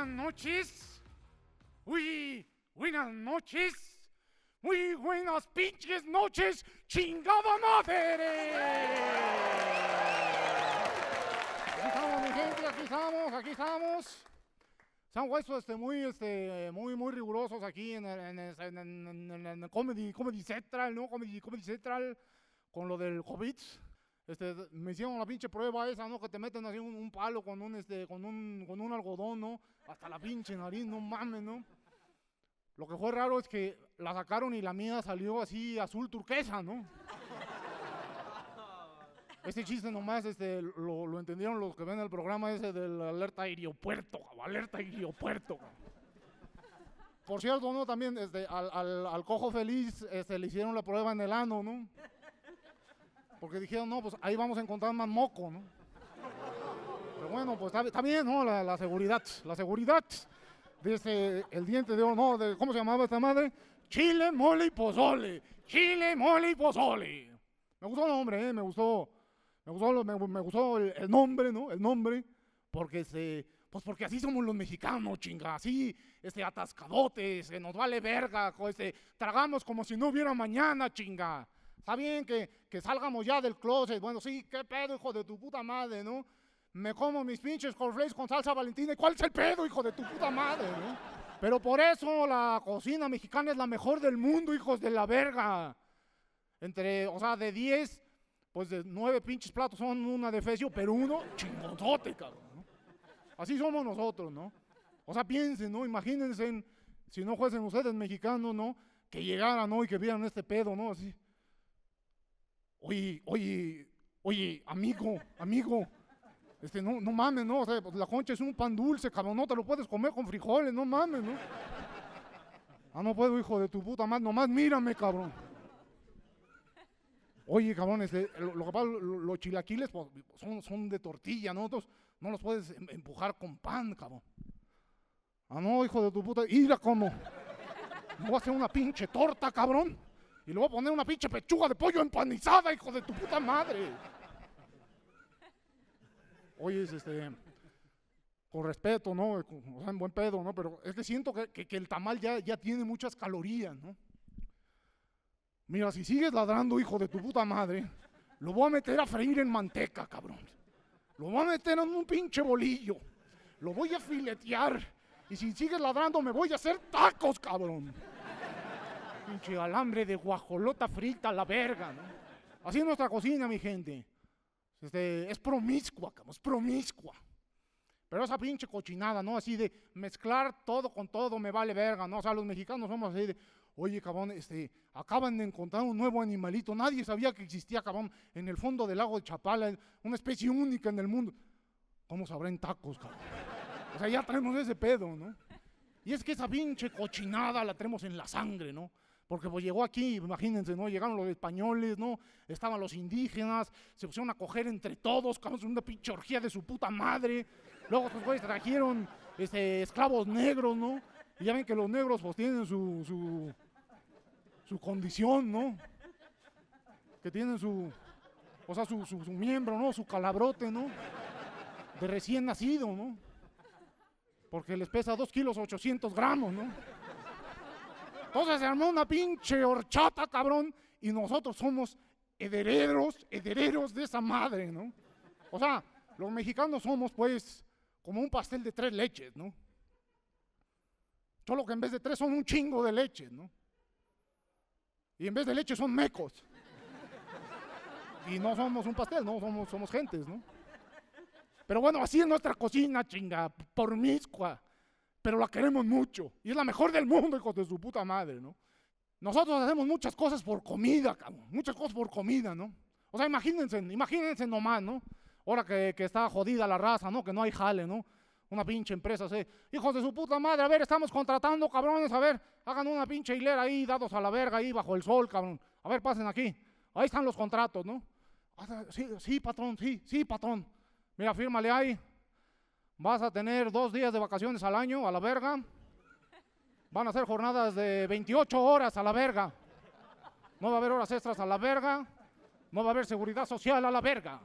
buenas noches. Uy, buenas noches. Muy buenas pinches noches, chingada madre. Aquí estamos, mi gente, aquí estamos, aquí estamos. Se han puesto muy rigurosos aquí en Comedy Central, ¿no? Comedy Central con lo del COVID. Me hicieron la pinche prueba esa, ¿no? Que te meten así un palo con un algodón, ¿no? Hasta la pinche nariz, no mames, ¿no? Lo que fue raro es que la sacaron y la mía salió así azul turquesa, ¿no? Este chiste nomás lo entendieron los que ven el programa ese del alerta aeropuerto, alerta aeropuerto. Por cierto, ¿no? También al cojo feliz le hicieron la prueba en el ano, ¿no? Porque dijeron, no, pues ahí vamos a encontrar más moco, ¿no? Pero bueno, pues está bien, ¿no? La seguridad. Dice El Diente de Oro, ¿no? ¿Cómo se llamaba esta madre? Chile, mole y pozole. Chile, mole y pozole. Me gustó el nombre, ¿eh? Me gustó el nombre, ¿no? El nombre, porque porque así somos los mexicanos, chinga, así, atascadotes, nos vale verga, tragamos como si no hubiera mañana, chinga. Está bien que salgamos ya del closet, bueno, sí, qué pedo, hijo de tu puta madre, ¿no? Me como mis pinches cornflakes con salsa valentina, ¿y cuál es el pedo, hijo de tu puta madre, ¿no? Pero por eso la cocina mexicana es la mejor del mundo, hijos de la verga. De 10, pues de 9 pinches platos son una de fecio, pero uno chingonzote, cabrón, ¿no? Así somos nosotros, ¿no? Piensen, ¿no? Imagínense, si no fuesen ustedes mexicanos, ¿no? Que llegaran hoy, que vieran este pedo, ¿no? Así. Oye, amigo, no mames, ¿no? Pues la concha es un pan dulce, cabrón, no te lo puedes comer con frijoles, no mames, ¿no? Ah, no puedo, hijo de tu puta madre, nomás mírame, cabrón. Oye, cabrón, lo que pasa, los chilaquiles pues, son de tortilla, ¿no? Entonces, no los puedes empujar con pan, cabrón. Ah, no, hijo de tu puta, mira cómo. Me voy a hacer una pinche torta, cabrón. Y le voy a poner una pinche pechuga de pollo empanizada, hijo de tu puta madre. Oye, con respeto, ¿no? O sea, en buen pedo, ¿no? Pero es que siento que el tamal ya tiene muchas calorías, ¿no? Mira, si sigues ladrando, hijo de tu puta madre, lo voy a meter a freír en manteca, cabrón. Lo voy a meter en un pinche bolillo. Lo voy a filetear. Y si sigues ladrando, me voy a hacer tacos, cabrón. Pinche alambre de guajolota frita a la verga, ¿no? Así es nuestra cocina, mi gente. Es promiscua, cabrón, es promiscua. Pero esa pinche cochinada, ¿no? Así de mezclar todo con todo, me vale verga, ¿no? O sea, los mexicanos somos así de, oye, cabrón, acaban de encontrar un nuevo animalito. Nadie sabía que existía, cabrón, en el fondo del lago de Chapala, una especie única en el mundo. ¿Cómo sabrán tacos, cabrón? O sea, ya traemos ese pedo, ¿no? Y es que esa pinche cochinada la traemos en la sangre, ¿no? Porque pues llegó aquí, imagínense, ¿no? Llegaron los españoles, ¿no? Estaban los indígenas, se pusieron a coger entre todos, cabrón, una pinche orgía de su puta madre. Luego estos güeyes trajeron esclavos negros, ¿no? Y ya ven que los negros pues tienen su condición, ¿no? Que tienen su miembro, ¿no? Su calabrote, ¿no? De recién nacido, ¿no? Porque les pesa 2 kilos 800 gramos, ¿no? Entonces se armó una pinche horchata, cabrón, y nosotros somos herederos de esa madre, ¿no? O sea, los mexicanos somos, pues, como un pastel de 3 leches, ¿no? Solo que en vez de 3 son un chingo de leches, ¿no? Y en vez de leche son mecos. Y no somos un pastel, ¿no? Somos gentes, ¿no? Pero bueno, así es nuestra cocina, chinga, promiscua. Pero la queremos mucho, y es la mejor del mundo, hijos de su puta madre, ¿no? Nosotros hacemos muchas cosas por comida, cabrón, muchas cosas por comida, ¿no? O sea, imagínense nomás, ¿no? Ahora que está jodida la raza, ¿no? Que no hay jale, ¿no? Una pinche empresa, ¿sí? Hijos de su puta madre, a ver, estamos contratando, cabrones, a ver, hagan una pinche hilera ahí, dados a la verga ahí, bajo el sol, cabrón. A ver, pasen aquí, ahí están los contratos, ¿no? Sí, patrón, sí, patrón. Mira, fírmale ahí. Vas a tener 2 días de vacaciones al año, a la verga. Van a ser jornadas de 28 horas, a la verga. No va a haber horas extras, a la verga. No va a haber seguridad social, a la verga.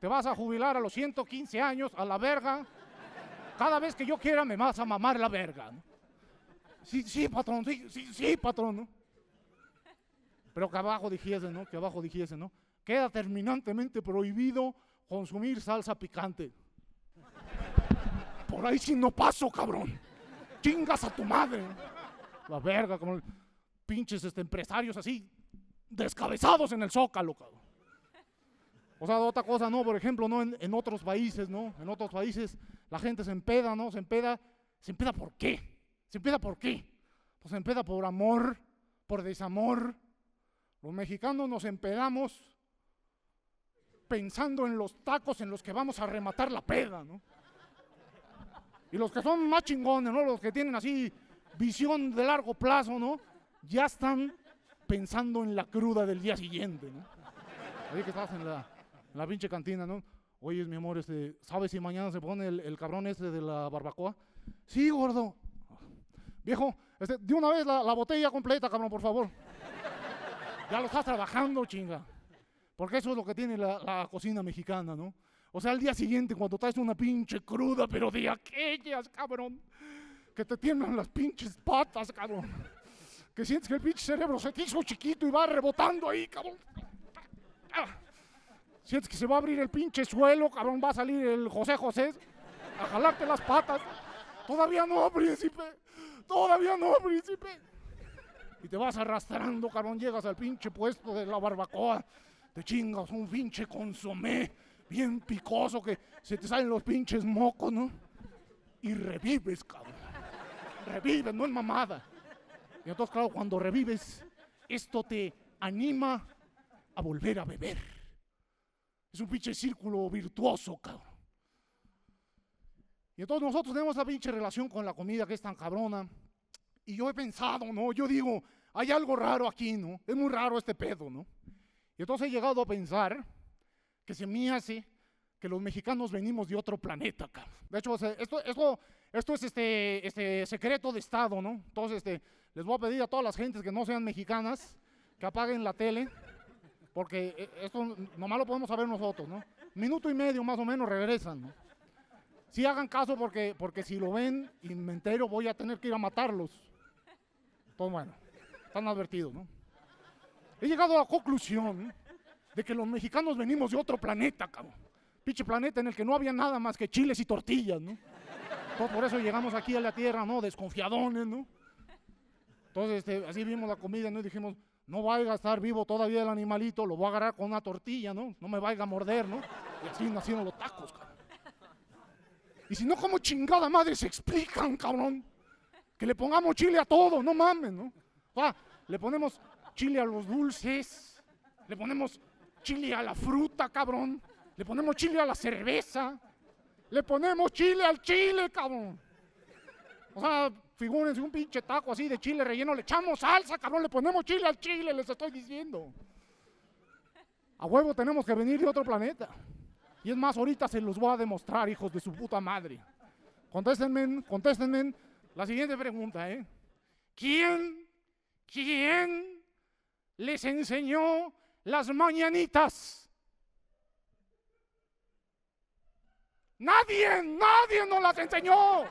Te vas a jubilar a los 115 años, a la verga. Cada vez que yo quiera me vas a mamar la verga, ¿no? Sí, sí, patrón, sí, sí, sí, patrón, ¿no? Pero que abajo dijese, ¿no? Que abajo dijese, ¿no? Queda terminantemente prohibido consumir salsa picante. Por ahí sí no paso, cabrón. Chingas a tu madre. La verga, como pinches empresarios así, descabezados en el Zócalo, cabrón. O sea, otra cosa, ¿no? Por ejemplo, ¿no? En otros países, ¿no? En otros países la gente se empeda, ¿no? ¿Se empeda por qué? ¿Se empeda por qué? Pues se empeda por amor, por desamor. Los mexicanos nos empedamos pensando en los tacos en los que vamos a rematar la peda, ¿no? Y los que son más chingones, ¿no? Los que tienen así visión de largo plazo, ¿no? Ya están pensando en la cruda del día siguiente, ¿no? Así que estás en la pinche cantina, ¿no? Oye, mi amor, ¿sabes si mañana se pone el cabrón de la barbacoa? Sí, gordo. Viejo, de una vez la botella completa, cabrón, por favor. Ya lo estás trabajando, chinga. Porque eso es lo que tiene la cocina mexicana, ¿no? O sea, al día siguiente, cuando traes una pinche cruda, pero de aquellas, cabrón, que te tiemblan las pinches patas, cabrón. Que sientes que el pinche cerebro se te hizo chiquito y va rebotando ahí, cabrón. Sientes que se va a abrir el pinche suelo, cabrón, va a salir el José José a jalarte las patas. Todavía no, príncipe. Todavía no, príncipe. Y te vas arrastrando, cabrón, llegas al pinche puesto de la barbacoa, te chingas un pinche consomé bien picoso que se te salen los pinches mocos, ¿no? Y revives, cabrón. Revives, no es mamada. Y entonces, claro, cuando revives, esto te anima a volver a beber. Es un pinche círculo virtuoso, cabrón. Y entonces nosotros tenemos la pinche relación con la comida que es tan cabrona. Y yo he pensado, ¿no? Yo digo, hay algo raro aquí, ¿no? Es muy raro este pedo, ¿no? Y entonces he llegado a pensar que se me hace que los mexicanos venimos de otro planeta, cabrón. De hecho, esto es secreto de Estado, ¿no? Entonces, les voy a pedir a todas las gentes que no sean mexicanas que apaguen la tele, porque esto nomás lo podemos saber nosotros, ¿no? Minuto y medio más o menos regresan, ¿no? Sí hagan caso porque si lo ven y me entero voy a tener que ir a matarlos. Entonces, bueno, están advertidos, ¿no? He llegado a la conclusión de que los mexicanos venimos de otro planeta, cabrón. Pinche planeta en el que no había nada más que chiles y tortillas, ¿no? Entonces, por eso llegamos aquí a la tierra, ¿no? Desconfiadones, ¿no? Entonces, así vimos la comida, ¿no? Y dijimos, no vaya a estar vivo todavía el animalito, lo voy a agarrar con una tortilla, ¿no? No me vaya a morder, ¿no? Y así nacieron los tacos, cabrón. Y si no, ¿cómo chingada madre se explican, cabrón? Que le pongamos chile a todo, no mames, ¿no? O sea, le ponemos chile a los dulces, le ponemos chile a la fruta, cabrón, le ponemos chile a la cerveza, le ponemos chile al chile, cabrón. O sea, figúrense un pinche taco así de chile relleno, le echamos salsa, cabrón, le ponemos chile al chile, les estoy diciendo. A huevo tenemos que venir de otro planeta. Y es más, ahorita se los voy a demostrar, hijos de su puta madre. Contéstenme la siguiente pregunta, ¿eh? ¿Quién les enseñó las mañanitas? Nadie nos las enseñó.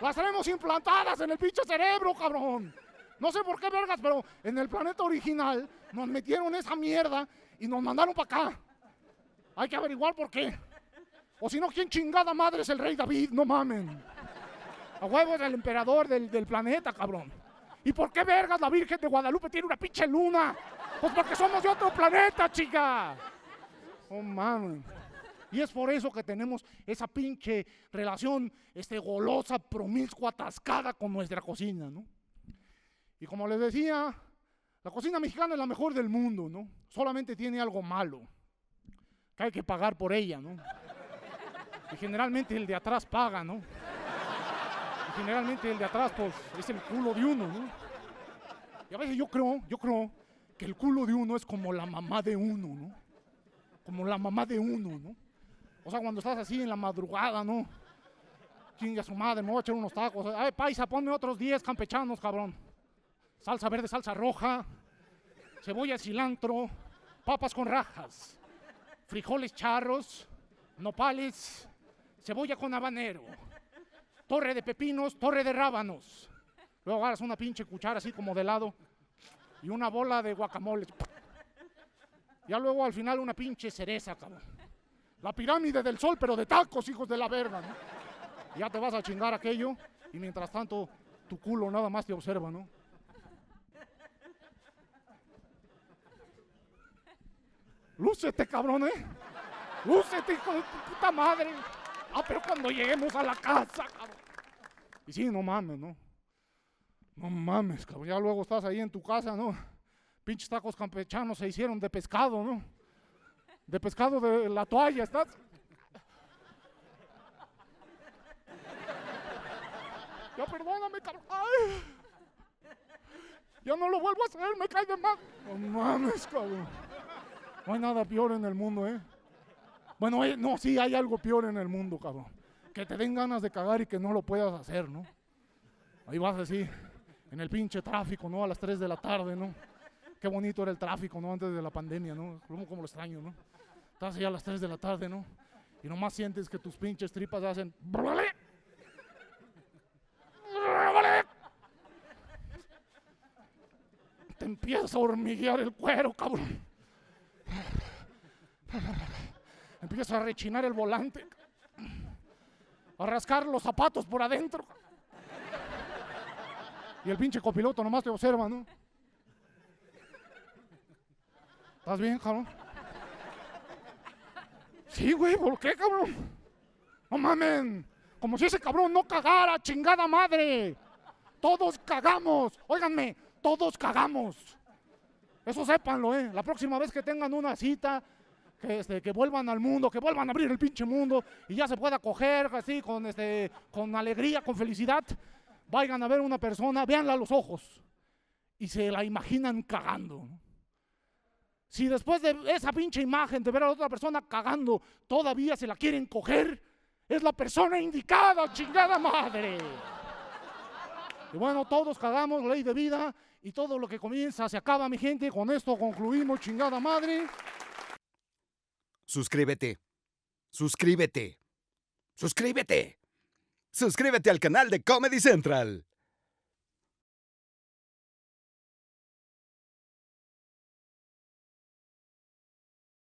Las tenemos implantadas en el pinche cerebro, cabrón. No sé por qué, vergas, pero en el planeta original nos metieron esa mierda y nos mandaron para acá. Hay que averiguar por qué. O si no, ¿quién chingada madre es el rey David? No mamen. A huevo es el emperador del planeta, cabrón. ¿Y por qué vergas la Virgen de Guadalupe tiene una pinche luna? Pues porque somos de otro planeta, chica. Oh, mamen. Y es por eso que tenemos esa pinche relación golosa, promiscua, atascada con nuestra cocina, ¿no? Y como les decía, la cocina mexicana es la mejor del mundo, ¿no? Solamente tiene algo malo. Que hay que pagar por ella, ¿no? Y generalmente el de atrás paga, ¿no? Y generalmente el de atrás, pues, es el culo de uno, ¿no? Y a veces yo creo que el culo de uno es como la mamá de uno, ¿no? Como la mamá de uno, ¿no? O sea, cuando estás así en la madrugada, ¿no? Chinga su madre, me voy a echar unos tacos. Ay, paisa, ponme otros 10 campechanos, cabrón. Salsa verde, salsa roja, cebolla, cilantro, papas con rajas. Frijoles charros, nopales, cebolla con habanero, torre de pepinos, torre de rábanos. Luego agarras una pinche cuchara así como de lado y una bola de guacamole. Ya luego al final una pinche cereza, cabrón. La pirámide del sol, pero de tacos, hijos de la verga, ¿no? Ya te vas a chingar aquello y mientras tanto tu culo nada más te observa, ¿no? Lúcete, cabrón, ¿eh? Lúcete, hijo de tu puta madre. Ah, pero cuando lleguemos a la casa, cabrón. Y sí, no mames, ¿no? No mames, cabrón. Ya luego estás ahí en tu casa, ¿no? Pinches tacos campechanos se hicieron de pescado, ¿no? De pescado de la toalla, ¿estás? Ya perdóname, cabrón. Ay. Ya no lo vuelvo a hacer, me cae de mal. No mames, cabrón. No hay nada peor en el mundo, ¿eh? Bueno, no, sí hay algo peor en el mundo, cabrón. Que te den ganas de cagar y que no lo puedas hacer, ¿no? Ahí vas así, en el pinche tráfico, ¿no? A las 3 de la tarde, ¿no? Qué bonito era el tráfico, ¿no? Antes de la pandemia, ¿no? Como lo extraño, ¿no? Estás ahí a las 3 de la tarde, ¿no? Y nomás sientes que tus pinches tripas hacen... Te empiezas a hormiguear el cuero, cabrón. Empiezas a rechinar el volante, a rascar los zapatos por adentro. Y el pinche copiloto nomás te observa, ¿no? ¿Estás bien, cabrón? Sí, güey, ¿por qué, cabrón? No mamen, como si ese cabrón no cagara, chingada madre. Todos cagamos, óiganme, todos cagamos. Eso sépanlo, ¿eh? La próxima vez que tengan una cita... que vuelvan al mundo, que vuelvan a abrir el pinche mundo y ya se pueda coger así con alegría, con felicidad. Vayan a ver una persona, véanla a los ojos y se la imaginan cagando. Si después de esa pinche imagen de ver a otra persona cagando todavía se la quieren coger, es la persona indicada, chingada madre. Y bueno, todos cagamos, ley de vida, y todo lo que comienza se acaba, mi gente. Con esto concluimos, chingada madre. Suscríbete, suscríbete, suscríbete, suscríbete al canal de Comedy Central.